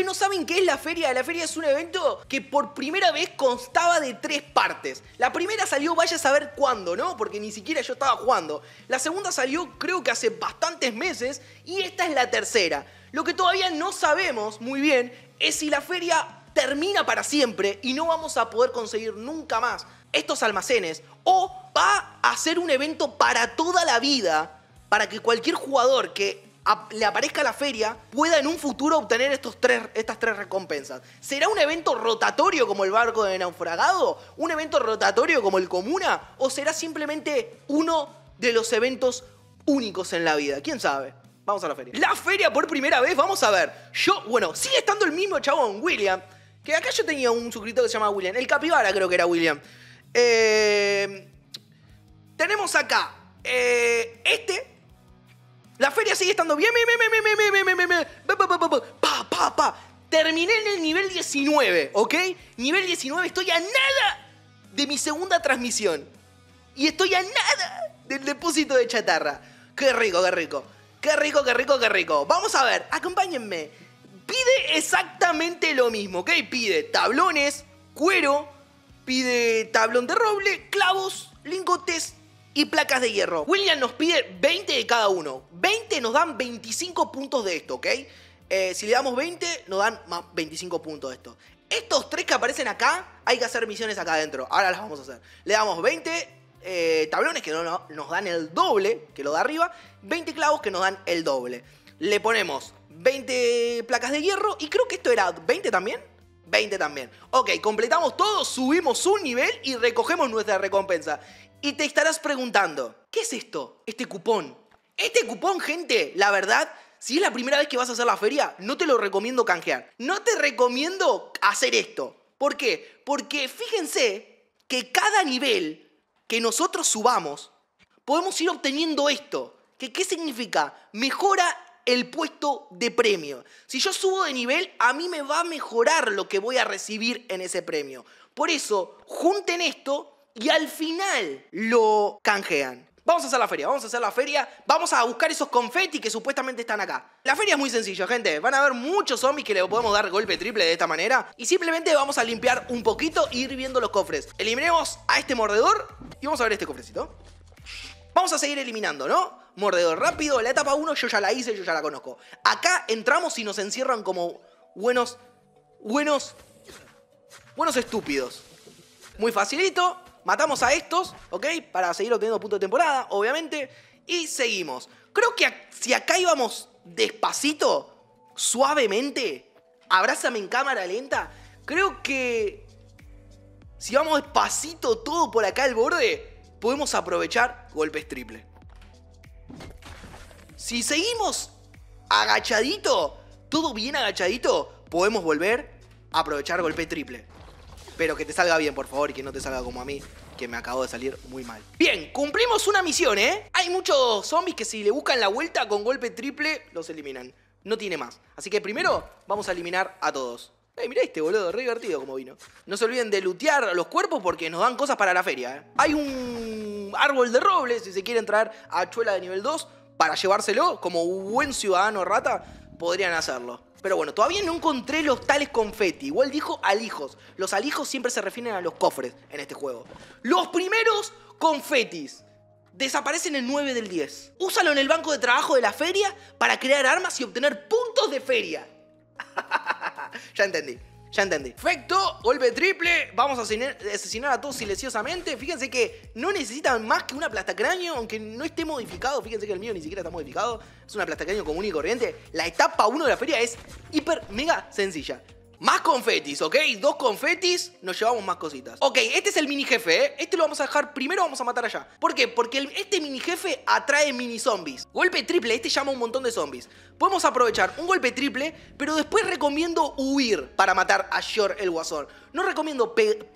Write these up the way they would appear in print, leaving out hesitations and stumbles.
que no saben qué es la feria. La feria es un evento que por primera vez constaba de 3 partes. La primera salió vaya a saber cuándo, ¿no? Porque ni siquiera yo estaba jugando. La segunda salió creo que hace bastantes meses y esta es la tercera. Lo que todavía no sabemos muy bien es si la feria termina para siempre y no vamos a poder conseguir nunca más estos almacenes o va a ser un evento para toda la vida para que cualquier jugador que le aparezca la feria pueda en un futuro obtener estas tres recompensas. ¿Será un evento rotatorio como el barco de naufragado? ¿Un evento rotatorio como el Comuna? ¿O será simplemente uno de los eventos únicos en la vida? ¿Quién sabe? Vamos a la feria. La feria por primera vez, vamos a ver. Yo, bueno, sigue estando el mismo chabón, William. Que acá yo tenía un suscriptor que se llamaba William. El Capibara creo que era William. Tenemos acá la feria sigue estando bien. Terminé en el nivel 19, ¿ok? Nivel 19, estoy a nada de mi segunda transmisión. Y estoy a nada del depósito de chatarra. ¡Qué rico, qué rico! ¡Qué rico, qué rico, qué rico! Vamos a ver, acompáñenme. Pide exactamente lo mismo, ¿ok? Pide tablones, cuero, pide tablón de roble, clavos, lingotes y placas de hierro. William nos pide 20 de cada uno. 20 nos dan 25 puntos de esto, ¿ok? Si le damos 20, nos dan más 25 puntos de esto. Estos 3 que aparecen acá, hay que hacer misiones acá adentro. Ahora las vamos a hacer. Le damos 20 tablones que nos dan el doble, que lo da arriba. 20 clavos que nos dan el doble. Le ponemos 20 placas de hierro. Y creo que esto era 20 también. 20 también. Ok, completamos todo, subimos un nivel y recogemos nuestra recompensa. Y te estarás preguntando, ¿qué es esto? Este cupón. Este cupón, gente, la verdad, si es la primera vez que vas a hacer la feria, no te lo recomiendo canjear. No te recomiendo hacer esto. ¿Por qué? Porque fíjense que cada nivel que nosotros subamos, podemos ir obteniendo esto. ¿Qué significa? Mejora el puesto de premio. Si yo subo de nivel, a mí me va a mejorar lo que voy a recibir en ese premio. Por eso, junten esto y al final lo canjean. Vamos a hacer la feria, vamos a hacer la feria. Vamos a buscar esos confeti que supuestamente están acá. La feria es muy sencilla, gente. Van a haber muchos zombies que le podemos dar golpe triple de esta manera. Y simplemente vamos a limpiar un poquito e ir viendo los cofres. Eliminemos a este mordedor y vamos a ver este cofrecito. Vamos a seguir eliminando, ¿no? Mordedor rápido, la etapa 1 yo ya la hice, yo ya la conozco. Acá entramos y nos encierran como buenos estúpidos. Muy facilito. Matamos a estos, ¿ok? Para seguir obteniendo puntos de temporada, obviamente. Y seguimos. Creo que si acá íbamos despacito, suavemente, abrázame en cámara lenta, creo que si vamos despacito todo por acá al borde, podemos aprovechar golpes triple. Si seguimos agachadito, todo bien agachadito, podemos volver a aprovechar golpe triple. Pero que te salga bien, por favor, y que no te salga como a mí, que me acabo de salir muy mal. Bien, cumplimos una misión, ¿eh? Hay muchos zombies que si le buscan la vuelta con golpe triple, los eliminan. No tiene más. Así que primero vamos a eliminar a todos. Hey, mirá este, boludo, re divertido como vino. No se olviden de lootear los cuerpos porque nos dan cosas para la feria, ¿eh? Hay un árbol de roble, si se quieren traer a Chuela de nivel 2 para llevárselo, como buen ciudadano rata, podrían hacerlo. Pero bueno, todavía no encontré los tales confeti. Igual dijo alijos. Los alijos siempre se refieren a los cofres en este juego. Los primeros confetis desaparecen el 9 del 10. Úsalo en el banco de trabajo de la feria para crear armas y obtener puntos de feria. Ya entendí, ya entendí. Perfecto, golpe triple. Vamos a asesinar a todos silenciosamente. Fíjense que no necesitan más que un aplastacráneo, aunque no esté modificado. Fíjense que el mío ni siquiera está modificado. Es un aplastacráneo común y corriente. La etapa 1 de la feria es hiper mega sencilla. Más confetis, ¿ok? 2 confetis, nos llevamos más cositas. Ok, este es el mini jefe, ¿eh? Este lo vamos a dejar, primero vamos a matar allá. ¿Por qué? Porque este mini jefe atrae mini zombies. Golpe triple, este llama un montón de zombies. Podemos aprovechar un golpe triple, pero después recomiendo huir para matar a Shor el Guasón. No recomiendo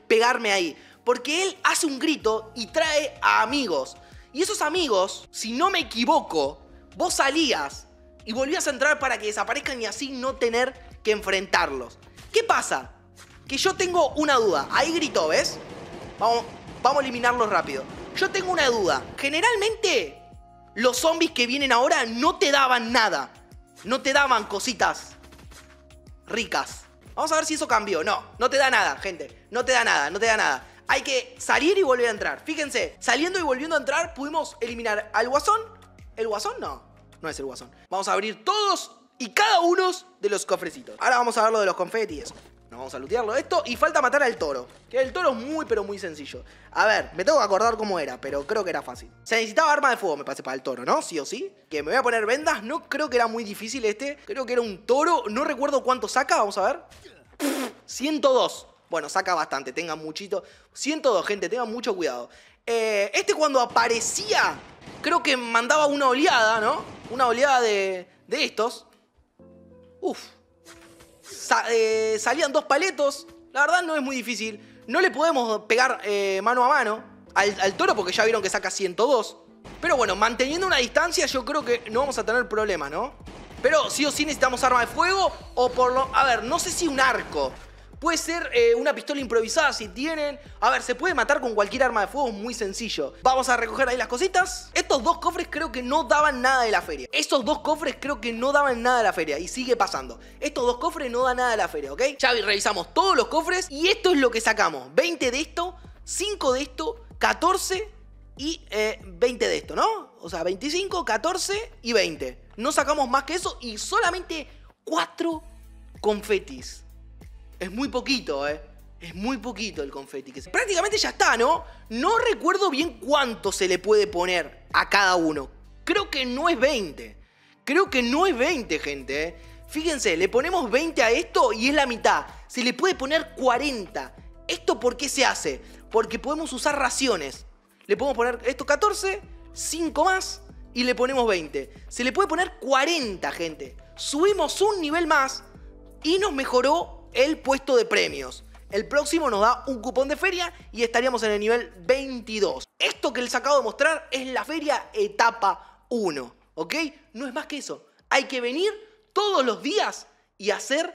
pegarme ahí, porque él hace un grito y trae a amigos. Y esos amigos, si no me equivoco, vos salías y volvías a entrar para que desaparezcan y así no tener que enfrentarlos. ¿Qué pasa? Que yo tengo una duda. Ahí gritó, ¿ves? Vamos a eliminarlos rápido. Yo tengo una duda. Generalmente, los zombies que vienen ahora no te daban nada. No te daban cositas. ricas. Vamos a ver si eso cambió. No, no te da nada, gente. No te da nada, no te da nada. Hay que salir y volver a entrar. Fíjense, saliendo y volviendo a entrar pudimos eliminar al Guasón. ¿El Guasón? No, no es el Guasón. Vamos a abrir todos y cada uno de los cofrecitos. Ahora vamos a ver lo de los confetis y eso. Nos vamos a lootearlo esto y falta matar al toro. Que el toro es muy pero muy sencillo. A ver, me tengo que acordar cómo era, pero creo que era fácil. Se necesitaba arma de fuego, me parece, para el toro, ¿no? Sí o sí. Que me voy a poner vendas, no creo que era muy difícil este. Creo que era un toro, no recuerdo cuánto saca, vamos a ver. 102. Bueno, saca bastante, tengan muchito. 102, gente, tengan mucho cuidado. Este cuando aparecía, creo que mandaba una oleada, ¿no? Una oleada de estos. Uf. Salían dos paletos. La verdad no es muy difícil. No le podemos pegar mano a mano al toro porque ya vieron que saca 102. Pero bueno, manteniendo una distancia yo creo que no vamos a tener problemas, ¿no? Pero sí o sí necesitamos arma de fuego. O por lo... A ver, no sé si un arco. Puede ser una pistola improvisada si tienen. A ver, se puede matar con cualquier arma de fuego, es muy sencillo. Vamos a recoger ahí las cositas. Estos dos cofres creo que no daban nada de la feria. Estos dos cofres creo que no daban nada de la feria. Y sigue pasando. Estos dos cofres no dan nada de la feria, ¿ok? Ya revisamos todos los cofres. Y esto es lo que sacamos. 20 de esto, 5 de esto, 14 y 20 de esto, ¿no? O sea, 25, 14 y 20. No sacamos más que eso y solamente 4 confetis. Es muy poquito, es muy poquito el confeti. Prácticamente ya está, ¿no? No recuerdo bien cuánto se le puede poner a cada uno. Creo que no es 20. Creo que no es 20, gente, Fíjense, le ponemos 20 a esto y es la mitad. Se le puede poner 40. ¿Esto por qué se hace? Porque podemos usar raciones. Le podemos poner esto 14, 5 más y le ponemos 20. Se le puede poner 40, gente. Subimos un nivel más y nos mejoró el puesto de premios. El próximo nos da un cupón de feria y estaríamos en el nivel 22. Esto que les acabo de mostrar es la feria etapa 1, ¿ok? No es más que eso. Hay que venir todos los días y hacer